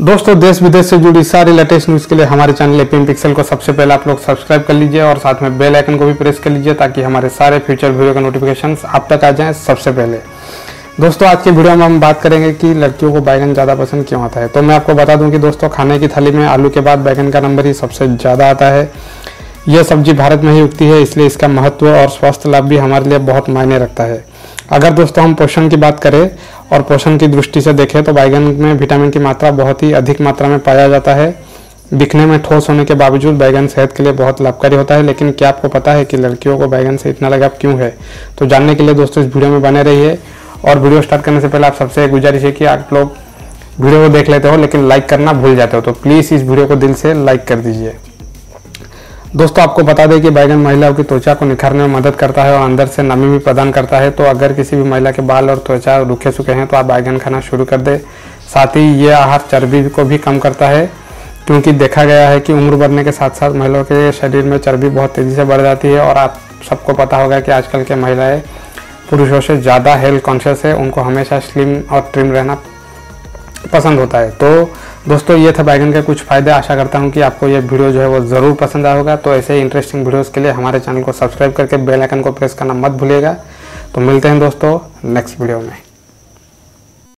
दोस्तों देश विदेश से जुड़ी सारी लेटेस्ट न्यूज़ के लिए हमारे चैनल एपीएम पिक्सल को सबसे पहले आप लोग सब्सक्राइब कर लीजिए और साथ में बेल आइकन को भी प्रेस कर लीजिए ताकि हमारे सारे फ्यूचर वीडियो का नोटिफिकेशंस आप तक आ जाएं सबसे पहले। दोस्तों आज के वीडियो में हम बात करेंगे कि लड़कियों को बैंगन ज़्यादा पसंद क्यों आता है। तो मैं आपको बता दूँ कि दोस्तों खाने की थाली में आलू के बाद बैंगन का नंबर ही सबसे ज़्यादा आता है। यह सब्जी भारत में ही उगती है, इसलिए इसका महत्व और स्वास्थ्य लाभ भी हमारे लिए बहुत मायने रखता है। अगर दोस्तों हम पोषण की बात करें और पोषण की दृष्टि से देखें तो बैंगन में विटामिन की मात्रा बहुत ही अधिक मात्रा में पाया जाता है। दिखने में ठोस होने के बावजूद बैंगन सेहत के लिए बहुत लाभकारी होता है, लेकिन क्या आपको पता है कि लड़कियों को बैंगन से इतना लगाव क्यों है? तो जानने के लिए दोस्तों इस वीडियो में बने रहिए। और वीडियो स्टार्ट करने से पहले आप सबसे गुजारिश है कि आप लोग वीडियो को देख लेते हो लेकिन लाइक करना भूल जाते हो, तो प्लीज़ इस वीडियो को दिल से लाइक कर दीजिए। दोस्तों आपको बता दें कि बैंगन महिलाओं की त्वचा को निखारने में मदद करता है और अंदर से नमी भी प्रदान करता है। तो अगर किसी भी महिला के बाल और त्वचा रूखे सूखे हैं तो आप बैंगन खाना शुरू कर दें। साथ ही ये आहार चर्बी को भी कम करता है, क्योंकि देखा गया है कि उम्र बढ़ने के साथ साथ महिलाओं के शरीर में चर्बी बहुत तेज़ी से बढ़ जाती है। और आप सबको पता होगा कि आजकल के महिलाएँ पुरुषों से ज़्यादा हेल्थ कॉन्शियस है, उनको हमेशा स्लिम और ट्रिम रहना पसंद होता है। तो दोस्तों ये था बैंगन के कुछ फायदे। आशा करता हूँ कि आपको ये वीडियो जो है वो ज़रूर पसंद आएगा। तो ऐसे ही इंटरेस्टिंग वीडियोस के लिए हमारे चैनल को सब्सक्राइब करके बेल आइकन को प्रेस करना मत भूलिएगा। तो मिलते हैं दोस्तों नेक्स्ट वीडियो में।